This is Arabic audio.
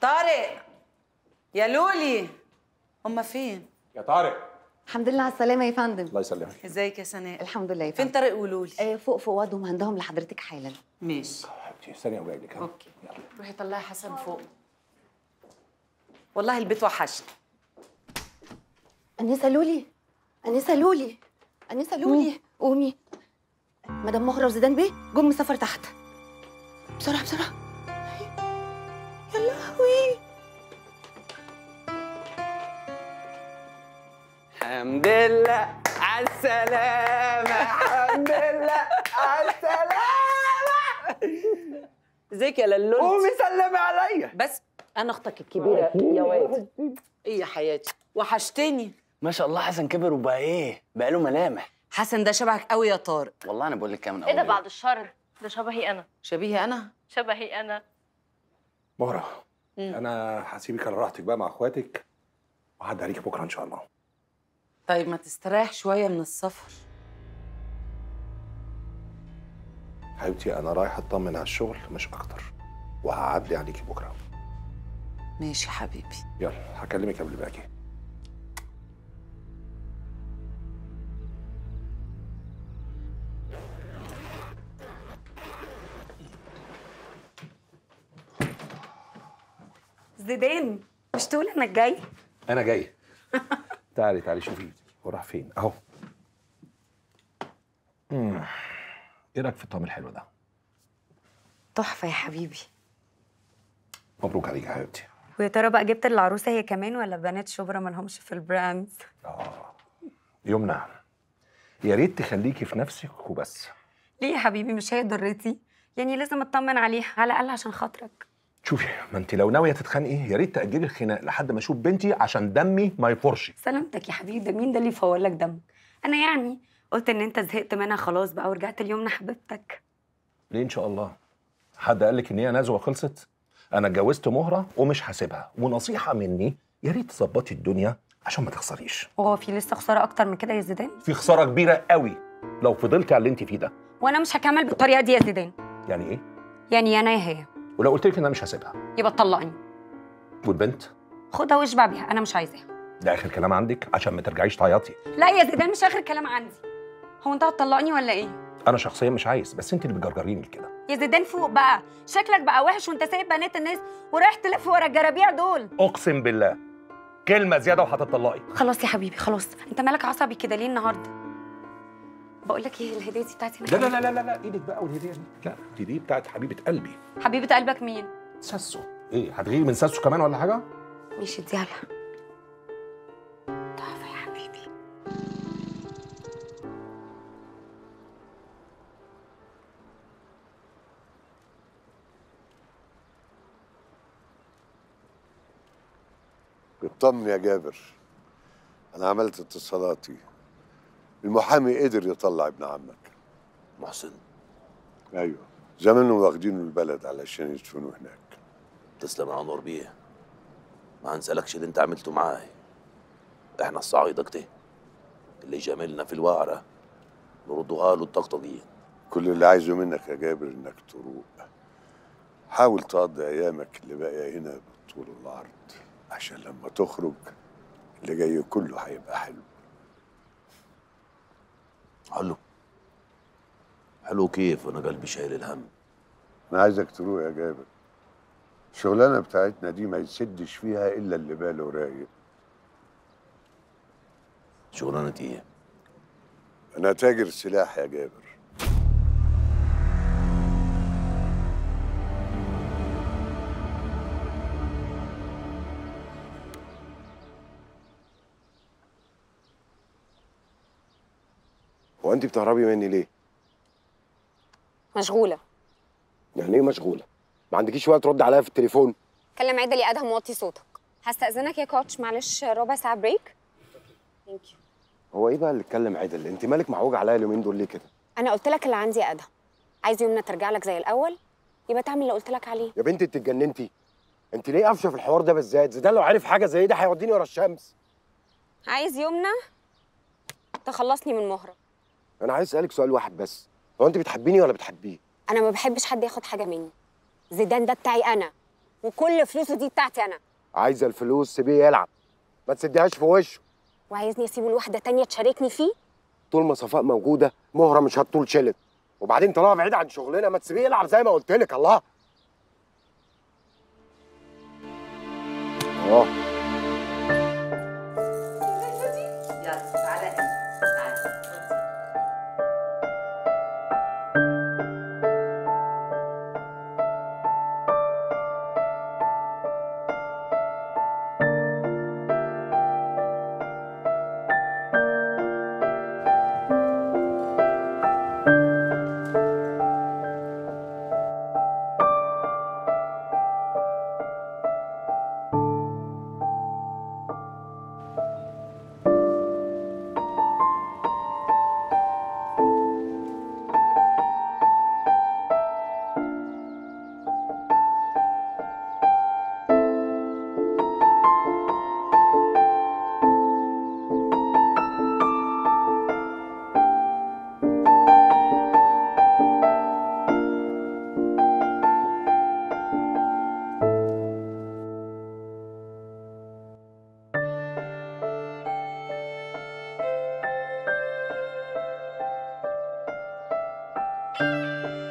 طارق يا لولي، هما فين؟ يا طارق. الحمد لله على السلامة يا فندم. الله يسلمك. ازيك يا سناء؟ الحمد لله يا فندم. فين طارق ولولي؟ فوق فؤاد ومهندهم لحضرتك حالا. ماشي حبيبتي، ثانية وجاي لك. اوكي يلا روحي طلعي حسن فوق. والله البيت وحشني. أنيسة لولي، أنيسة لولي، أنيسة لولي، قومي. مدام مهرة وزيدان بيه جم من سفر تحت. بسرعة بسرعة. يا لهوي. الحمد لله على السلامة، الحمد لله على السلامة. ازيك يا للولي؟ قومي سلمي عليا. بس أنا أختك الكبيرة يا واد. إيه يا حياتي؟ وحشتني. ما شاء الله حسن كبر وبقى إيه؟ بقى له ملامح. حسن ده شبهك قوي يا طارق. والله أنا بقول لك كده من أول. إيه ده بعد الشر؟ ده شبهي أنا. شبيهي أنا؟ شبهي أنا. مهرة، أنا هسيبك على راحتك بقى مع إخواتك وهعدي عليكي بكرة إن شاء الله. طيب ما تستريح شوية من السفر. حبيبتي أنا رايح أطمن على الشغل مش أكتر، وهعدي عليكي بكرة. ماشي حبيبي. يلا هكلمك قبل ما أجي. زيدان مش تقول إنك جاي؟ أنا جاي. تعالي تعالي شوفي وراح فين اهو. ايه رايك في الطعم الحلو ده؟ تحفه يا حبيبي. مبروك عليك يا حبيبتي. ويا ترى بقى جبت العروسه هي كمان ولا بنات شبرا ما لهمش في البراندز؟ يمنى يا ريت تخليكي في نفسك وبس. ليه يا حبيبي؟ مش هي ضرتي يعني، لازم اطمن عليها على الاقل عشان خاطرك. شوفي ما انت لو ناويه تتخانقي يا ريت تاجلي الخناق لحد ما اشوف بنتي عشان دمي ما يفورش. سلامتك يا حبيبي، ده مين ده اللي يفور لك دمك؟ انا يعني قلت ان انت زهقت منها خلاص بقى ورجعت اليوم حبيبتك. ليه ان شاء الله؟ حد قال لك ان هي نزوه خلصت؟ انا اتجوزت مهره ومش هسيبها، ونصيحه مني يا ريت تظبطي الدنيا عشان ما تخسريش. هو في لسه خساره اكتر من كده يا زيدان؟ في خساره كبيره قوي لو فضلتي على اللي انت فيه ده. وانا مش هكمل بالطريقه دي يا زيدان. يعني ايه؟ يعني انا يا هي. ولو قلت لك ان انا مش هسيبها يبقى تطلقني. والبنت؟ خدها واشبع بيها، انا مش عايزاها. ده اخر كلام عندك عشان ما ترجعيش تعيطي؟ لا يا زيدان مش اخر كلام عندي. هو انت هتطلقني ولا ايه؟ انا شخصيا مش عايز، بس انت اللي بتجرجريني كده. يا زيدان فوق بقى، شكلك بقى وحش وانت سايب بنات الناس ورايح تلف ورا الجرابيع دول. اقسم بالله كلمه زياده وهتطلقي. خلاص يا حبيبي خلاص، انت مالك عصبي كده ليه النهارده؟ بقول لك ايه الهديه دي بتاعتي؟ لا لا لا لا لا، ايدك بقى والهديه دي. لا دي بتاعت حبيبه قلبي. حبيبه قلبك مين؟ ساسو. ايه هتغيري من ساسو كمان ولا حاجه؟ ماشي اديها لها. تحفه يا حبيبي. اطمن يا جابر، انا عملت اتصالاتي. المحامي قدر يطلع ابن عمك محسن. ايوه زمانهم واخدينه البلد علشان يدفنوه هناك. تسلم يا نور بيه، ما هنسالكش اللي انت عملته معايا. احنا الصعايده كده اللي جاملنا في الوعره نردوها له الطقطقين. كل اللي عايزه منك يا جابر انك تروق، حاول تقضي ايامك اللي باقيه هنا بالطول والعرض عشان لما تخرج اللي جاي كله هيبقى حلو. حلو حلو كيف وانا قلبي شايل الهم. انا عايزك تروق يا جابر، الشغلانه بتاعتنا دي ما يسدش فيها الا اللي باله رايق. شغلانه ايه؟ انا تاجر سلاح يا جابر. وانت بتهربي مني ليه؟ مشغولة. يعني ايه مشغولة؟ ما عندكيش وقت ترد عليا في التليفون؟ كلم عدلي ادهم وطي صوتك. هستأذنك يا كوتش معلش ربع ساعة بريك. ثانك يو. هو ايه بقى اللي اتكلم عدل؟ انت مالك محوجة عليا اليومين دول ليه كده؟ انا قلت لك اللي عندي يا ادهم. عايز يومنا ترجع لك زي الاول يبقى تعمل اللي قلت لك عليه. يا بنتي انت اتجننتي؟ انت ليه قافشة في الحوار ده بالذات؟ زيدان لو عارف حاجة زي ده هيوديني ورا الشمس. عايز يومنا تخلصني من مهرة. أنا عايز أسألك سؤال واحد بس، هو أنت بتحبيني ولا بتحبيه؟ أنا ما بحبش حد ياخد حاجة مني. زيدان ده بتاعي أنا، وكل فلوسه دي بتاعتي انا. عايزه الفلوس سيبيه يلعب، ما تسديهاش في وشه. وعايزني اسيبه لواحده تانية تشاركني فيه؟ طول ما صفاء موجوده مهره مش هتطول شلت، وبعدين طالما بعيد عن شغلنا ما تسيبيه يلعب زي ما قلت لك. الله اه